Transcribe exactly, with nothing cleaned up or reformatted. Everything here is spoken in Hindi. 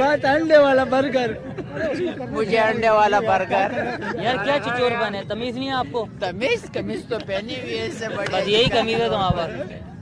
बात अंडे वाला बर्गर, मुझे अंडे वाला बर्गर। यार क्या चिचोर बने, तमीज नहीं है आपको? तमीज कमीज तो पहनी हुई है, यही कमीज है तुम्हारे पास।